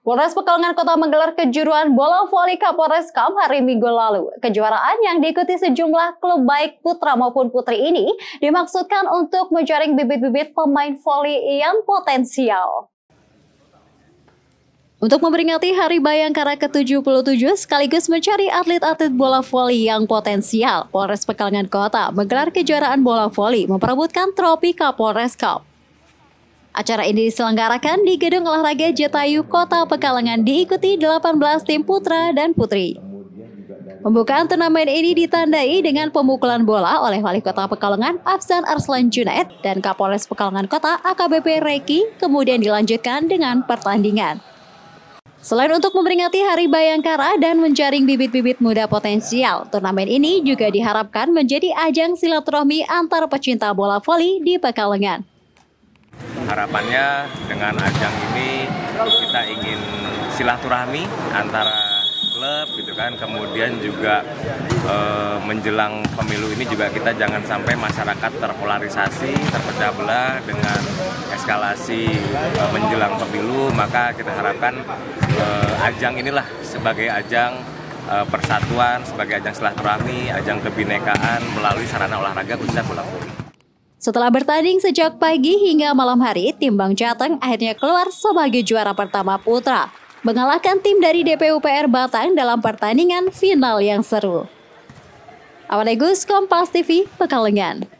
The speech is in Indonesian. Polres Pekalongan Kota menggelar kejuaraan bola voli Kapolres Cup hari Minggu lalu. Kejuaraan yang diikuti sejumlah klub baik putra maupun putri ini dimaksudkan untuk menjaring bibit-bibit pemain voli yang potensial. Untuk memperingati Hari Bhayangkara ke-77 sekaligus mencari atlet-atlet bola voli yang potensial, Polres Pekalongan Kota menggelar kejuaraan bola voli memperebutkan trofi Kapolres Cup. Acara ini diselenggarakan di Gedung Olahraga Jetayu, Kota Pekalongan, diikuti 18 tim putra dan putri. Pembukaan turnamen ini ditandai dengan pemukulan bola oleh Wali Kota Pekalongan Afzan Arslan Djunaid dan Kapolres Pekalongan Kota AKBP Recky, kemudian dilanjutkan dengan pertandingan. Selain untuk memperingati Hari Bhayangkara dan menjaring bibit-bibit muda potensial, turnamen ini juga diharapkan menjadi ajang silaturahmi antar pecinta bola voli di Pekalongan. Harapannya dengan ajang ini kita ingin silaturahmi antara klub gitu kan, kemudian juga menjelang pemilu ini juga kita jangan sampai masyarakat terpolarisasi, terpecah belah dengan eskalasi menjelang pemilu, maka kita harapkan ajang inilah sebagai ajang persatuan, sebagai ajang silaturahmi, ajang kebinekaan melalui sarana olahraga khususnya bola voli. Setelah bertanding sejak pagi hingga malam hari, tim Bank Jateng akhirnya keluar sebagai juara pertama putra, mengalahkan tim dari DPUPR Batang dalam pertandingan final yang seru. Awalnya Gus Kompas TV Pekalongan.